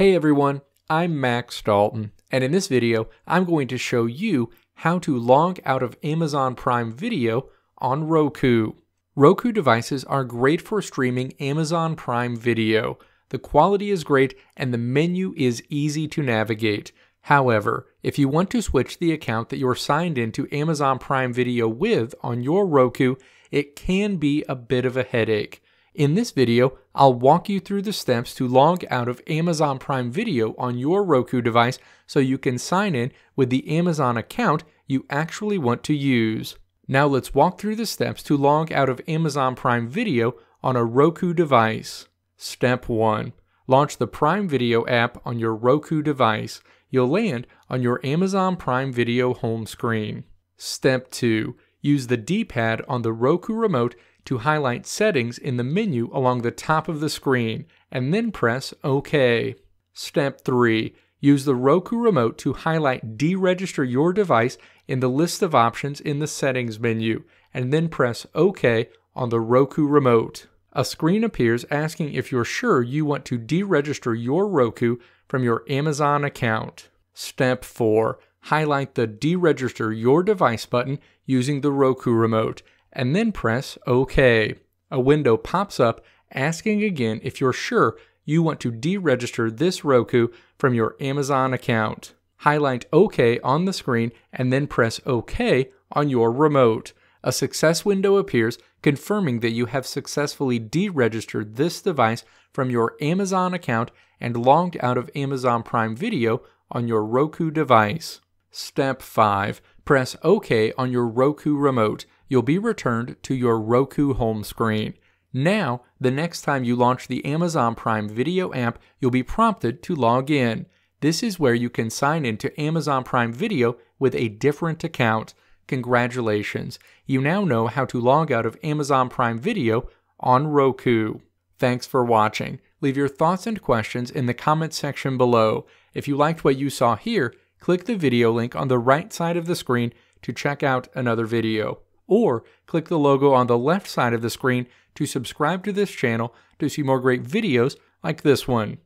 Hey everyone, I'm Max Dalton, and in this video, I'm going to show you how to log out of Amazon Prime Video on Roku. Roku devices are great for streaming Amazon Prime Video. The quality is great and the menu is easy to navigate. However, if you want to switch the account that you're signed into Amazon Prime Video with on your Roku, it can be a bit of a headache. In this video, I'll walk you through the steps to log out of Amazon Prime Video on your Roku device so you can sign in with the Amazon account you actually want to use. Now let's walk through the steps to log out of Amazon Prime Video on a Roku device. Step 1. Launch the Prime Video app on your Roku device. You'll land on your Amazon Prime Video home screen. Step 2. Use the D-pad on the Roku remote to highlight settings in the menu along the top of the screen, and then press OK. Step 3. Use the Roku remote to highlight Deregister your device in the list of options in the settings menu, and then press OK on the Roku remote. A screen appears asking if you're sure you want to deregister your Roku from your Amazon account. Step 4. Highlight the Deregister your device button using the Roku remote, and then press OK. A window pops up asking again if you're sure you want to deregister this Roku from your Amazon account. Highlight OK on the screen and then press OK on your remote. A success window appears confirming that you have successfully deregistered this device from your Amazon account and logged out of Amazon Prime Video on your Roku device. Step 5. Press OK on your Roku remote. You'll be returned to your Roku home screen. Now, the next time you launch the Amazon Prime Video app, you'll be prompted to log in. This is where you can sign in to Amazon Prime Video with a different account. Congratulations! You now know how to log out of Amazon Prime Video on Roku. Thanks for watching. Leave your thoughts and questions in the comments section below. If you liked what you saw here, click the video link on the right side of the screen to check out another video. Or click the logo on the left side of the screen to subscribe to this channel to see more great videos like this one.